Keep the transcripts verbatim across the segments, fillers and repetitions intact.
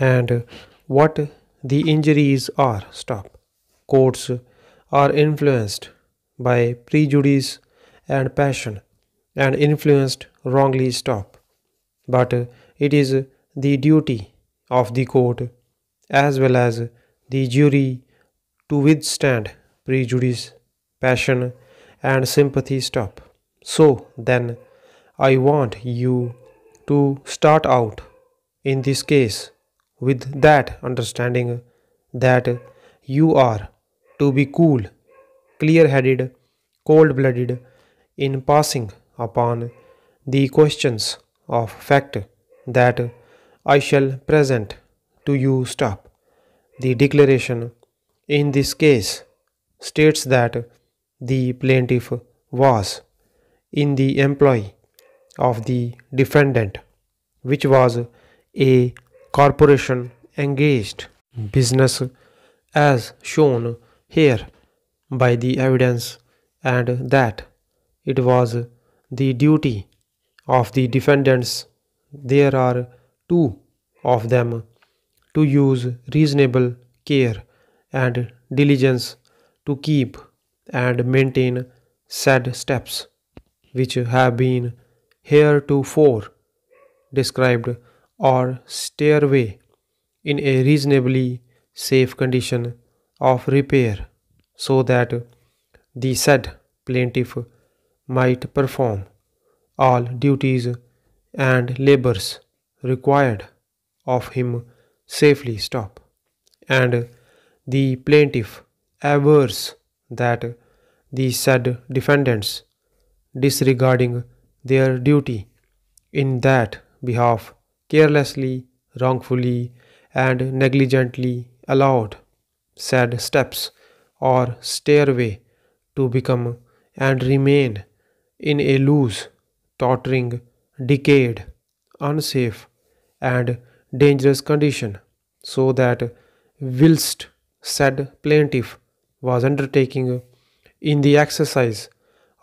and what the injuries are. Stop. Courts are influenced by prejudice and passion, and influenced wrongly. Stop. But it is the duty of the court as well as the jury to withstand prejudice, passion, and sympathy. Stop. So then, I want you to start out in this case with that understanding that you are to be cool, clear-headed, cold-blooded in passing upon the questions of fact that I shall present to you. Stop. The declaration in this case states that the plaintiff was in the employ of the defendant, which was a corporation engaged business as shown here by the evidence, and that it was the duty of the defendants, there are two of them, to use reasonable care and diligence to keep and maintain said steps, which have been heretofore described, or stairway, in a reasonably safe condition of repair, so that the said plaintiff might perform all duties and labors required of him safely. Stop. And the plaintiff avers that the said defendants, disregarding their duty in that behalf, carelessly, wrongfully, and negligently allowed said steps or stairway to become and remain in a loose, tottering, decayed, unsafe, and dangerous condition, so that whilst said plaintiff was undertaking in the exercise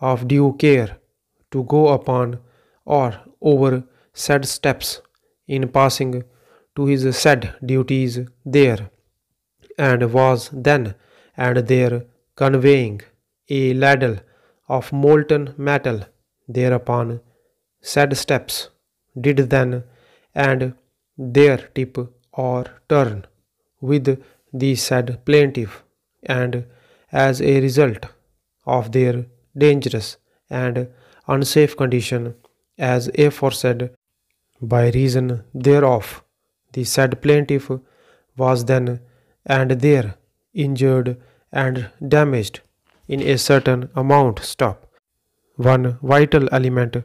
of due care to go upon or over said steps in passing to his said duties there, and was then and there conveying a ladle of molten metal thereupon, said steps did then and there tip or turn with the said plaintiff, and as a result of their dangerous and unsafe condition as aforesaid, by reason thereof the said plaintiff was then and there injured and damaged in a certain amount. Stop. One vital element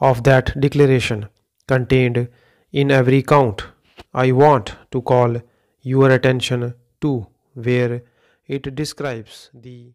of that declaration contained in every count I want to call your attention to, where it describes the